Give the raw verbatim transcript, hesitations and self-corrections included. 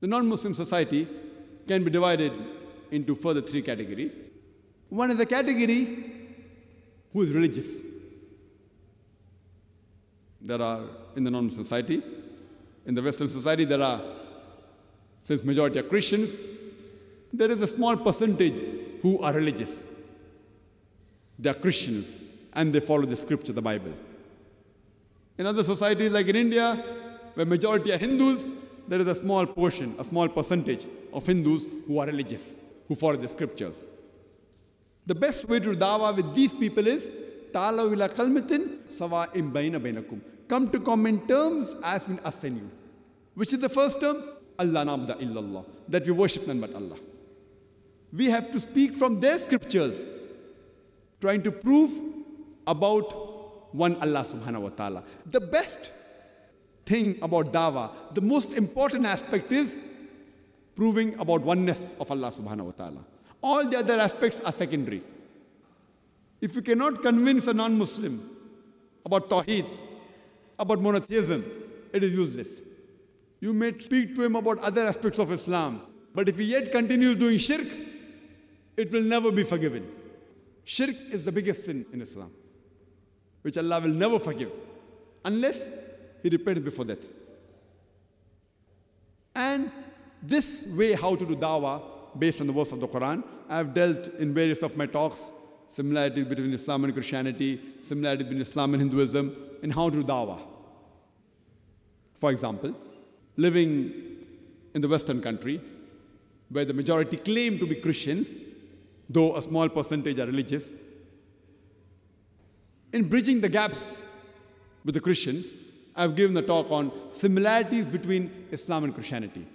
The non-Muslim society can be divided into further three categories. One is the category who is religious. There are, in the non-Muslim society, in the Western society, there are, since majority are Christians, there is a small percentage who are religious. They are Christians and they follow the scripture, the Bible. In other societies, like in India, where majority are Hindus, there is a small portion, a small percentage of Hindus who are religious, who follow the scriptures. The best way to da'wah with these people is, Ta'alaw ila kalmatin sawa'im bayna baynakum. Come to common terms as min asenu. Which is the first term? Allah na'budu illallah. That we worship none but Allah. We have to speak from their scriptures, trying to prove about one Allah subhanahu wa ta'ala. The best thing about da'wah, the most important aspect is proving about oneness of Allah subhanahu wa ta'ala. All the other aspects are secondary. If you cannot convince a non-Muslim about Tawheed, about monotheism, it is useless. You may speak to him about other aspects of Islam, but if he yet continues doing shirk, it will never be forgiven. Shirk is the biggest sin in Islam, which Allah will never forgive, unless he repents before death. And this way how to do da'wah, based on the verse of the Quran, I have dealt in various of my talks, similarities between Islam and Christianity, similarities between Islam and Hinduism, and how to do da'wah. For example, living in the Western country, where the majority claim to be Christians, though a small percentage are religious, in bridging the gaps with the Christians, I've given a talk on similarities between Islam and Christianity.